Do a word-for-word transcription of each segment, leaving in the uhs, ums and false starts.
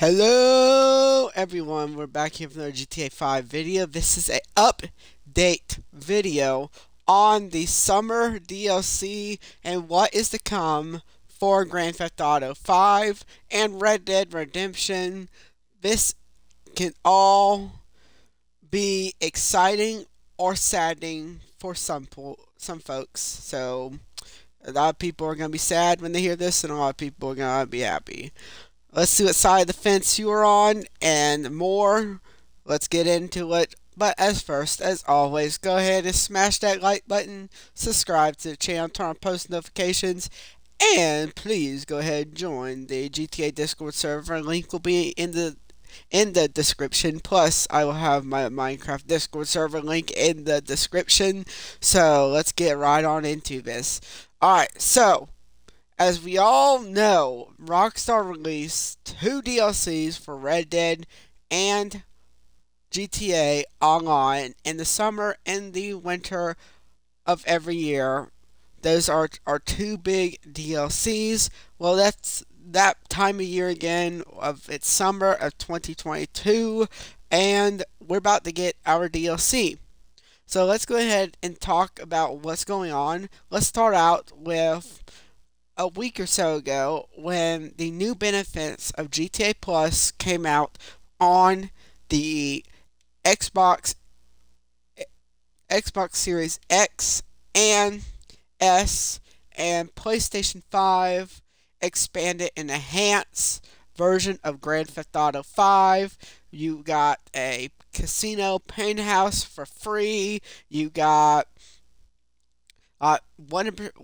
Hello everyone, we're back here for another G T A five video. This is an update video on the summer D L C and what is to come for Grand Theft Auto five and Red Dead Redemption. This can all be exciting or saddening for some po some folks. So a lot of people are going to be sad when they hear this, and a lot of people are going to be happy. Let's see what side of the fence you are on and more. Let's get into it. But as first, as always, go ahead and smash that like button, subscribe to the channel, turn on post notifications, and please go ahead and join the G T A Discord server. Link will be in the in the description. Plus, I will have my Minecraft Discord server link in the description. So let's get right on into this. Alright, so as we all know, Rockstar released two D L Cs for Red Dead and G T A Online in the summer and the winter of every year. Those are, are two big D L Cs. Well, that's that time of year again. Of It's summer of twenty twenty-two, and we're about to get our D L C. So let's go ahead and talk about what's going on. Let's start out with a week or so ago when the new benefits of G T A Plus came out on the Xbox Xbox Series X and S and PlayStation five expanded and enhanced version of Grand Theft Auto five. You got a casino penthouse for free. You got Uh,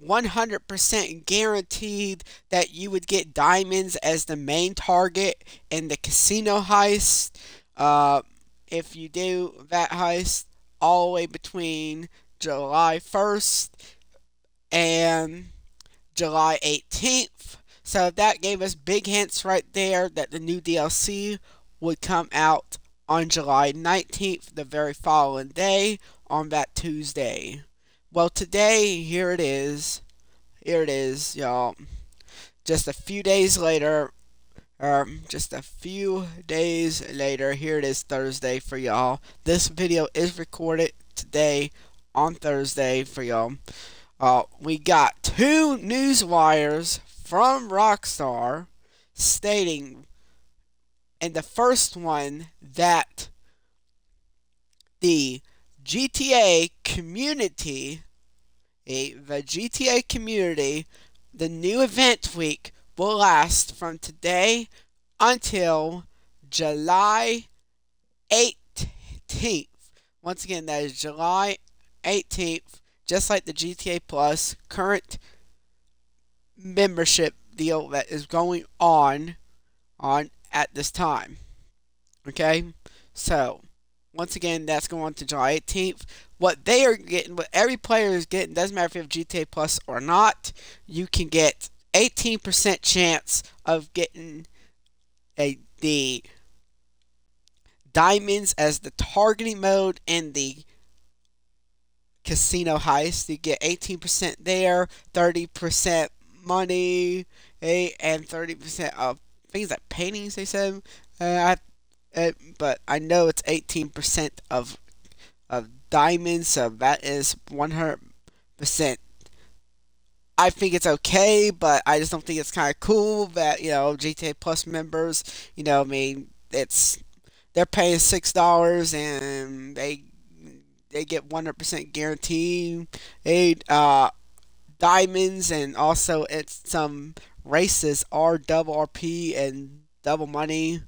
one hundred percent guaranteed that you would get diamonds as the main target in the casino heist. Uh, if you do that heist all the way between July first and July eighteenth. So that gave us big hints right there that the new D L C would come out on July nineteenth, the very following day, on that Tuesday. Well, today, here it is, here it is, y'all, just a few days later, or just a few days later, here it is Thursday for y'all. This video is recorded today on Thursday for y'all. Uh, we got two news wires from Rockstar stating, and the first one, that the G T A community, the G T A community, the new event week will last from today until July eighteenth. Once again, that is July eighteenth, just like the G T A Plus current membership deal that is going on on at this time. Okay? So once again, that's going on to July eighteenth. What they are getting, what every player is getting, doesn't matter if you have G T A Plus or not, you can get eighteen percent chance of getting a, the diamonds as the targeting mode in the casino heist. You get eighteen percent there, thirty percent money, and thirty percent of things like paintings, they said. Uh, I Uh, but I know it's eighteen percent of of diamonds, so that is one hundred percent. I think it's okay, but I just don't think it's kind of cool that, you know, G T A Plus members, you know, I mean, it's they're paying six dollars and they they get one hundred percent guaranteed uh, diamonds, and also it's some races, R W R P and double money,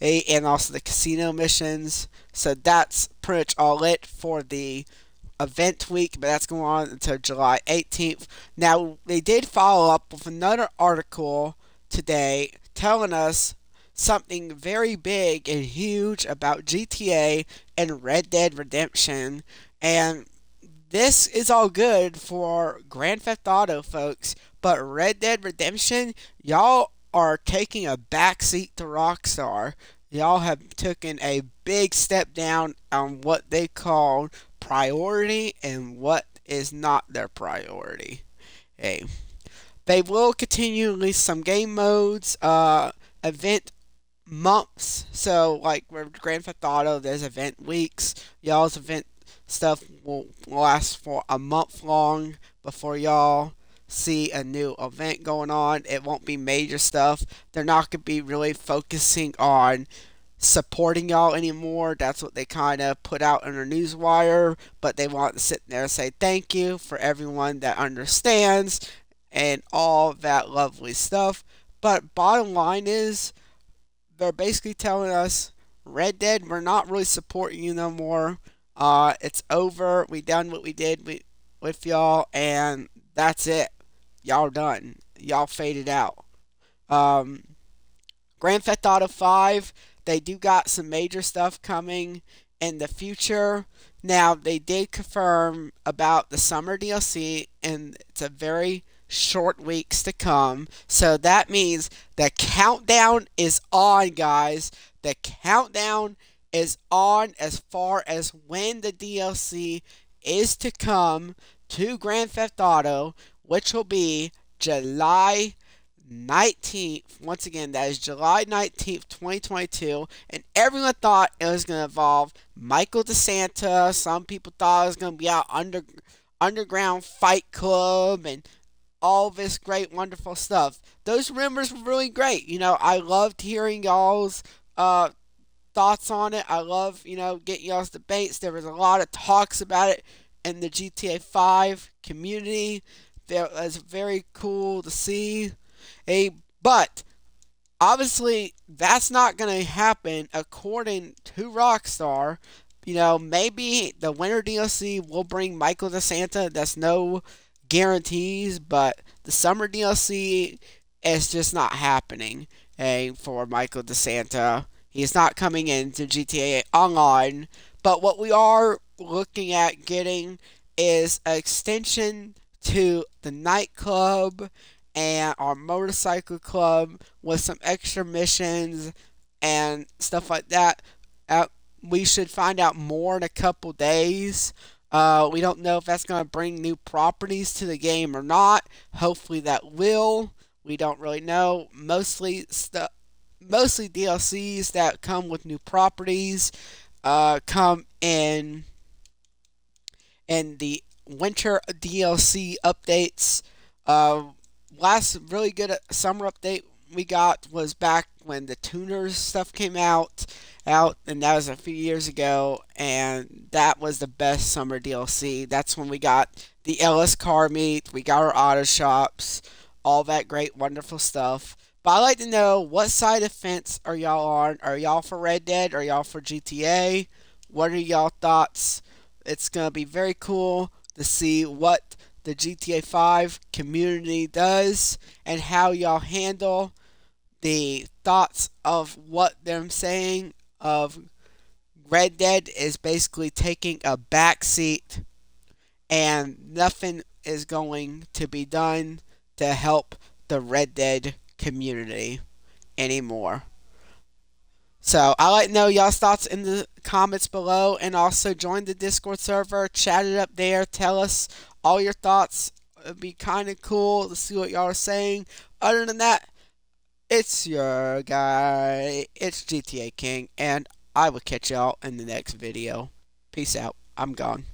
and also the casino missions. So that's pretty much all it for the event week, but that's going on until July eighteenth. Now, they did follow up with another article today telling us something very big and huge about G T A and Red Dead Redemption, and this is all good for Grand Theft Auto, folks, but Red Dead Redemption, y'all are taking a backseat to Rockstar. Y'all have taken a big step down on what they call priority and what is not their priority. Hey, they will continue to release some game modes, uh, event months. So like with Grand Theft Auto, there's event weeks. Y'all's event stuff will last for a month long before y'all see a new event going on. It won't be major stuff. They're not going to be really focusing on supporting y'all anymore. That's what they kind of put out on their newswire, but they want to sit there and say thank you for everyone that understands and all that lovely stuff. But bottom line is, they're basically telling us, Red Dead, we're not really supporting you no more. Uh, it's over. We done what we did with, with y'all, and that's it. Y'all done. Y'all faded out. Um, Grand Theft Auto five, they do got some major stuff coming in the future. Now, they did confirm about the summer D L C, and it's a very short weeks to come. So that means the countdown is on, guys. The countdown is on as far as when the D L C is to come to Grand Theft Auto, which will be July nineteenth. Once again, that is July nineteenth, twenty twenty-two. And everyone thought it was going to involve Michael DeSanta. Some people thought it was going to be out under underground fight club and all this great, wonderful stuff. Those rumors were really great. You know, I loved hearing y'all's uh, thoughts on it. I love, you know, getting y'all's debates. There was a lot of talks about it in the G T A five community. That was very cool to see. Hey, but obviously, that's not going to happen according to Rockstar. You know, maybe the winter D L C will bring Michael DeSanta. That's no guarantees, but the summer D L C is just not happening. Hey, for Michael DeSanta, he's not coming into G T A Online. But what we are looking at getting is an extension to the nightclub and our motorcycle club with some extra missions and stuff like that. Uh, we should find out more in a couple days. Uh, we don't know if that's going to bring new properties to the game or not. Hopefully that will. We don't really know. Mostly st mostly D L Cs that come with new properties uh, come in in the winter D L C updates. Uh, last really good summer update we got was back when the Tuners stuff came out. Out and that was a few years ago, and that was the best summer D L C. That's when we got the L S car meet, we got our auto shops, all that great wonderful stuff. But I'd like to know, what side of the fence are y'all on? Are y'all for Red Dead? Are y'all for G T A? What are y'all thoughts? It's gonna be very cool to see what the G T A five community does and how y'all handle the thoughts of what they're saying of Red Dead is basically taking a back seat and nothing is going to be done to help the Red Dead community anymore. So I'd like to know y'all's thoughts in the comments below, and also join the Discord server, chat it up there, tell us all your thoughts. It'd be kinda cool to see what y'all are saying. Other than that, it's your guy, it's G T A King, and I will catch y'all in the next video. Peace out. I'm gone.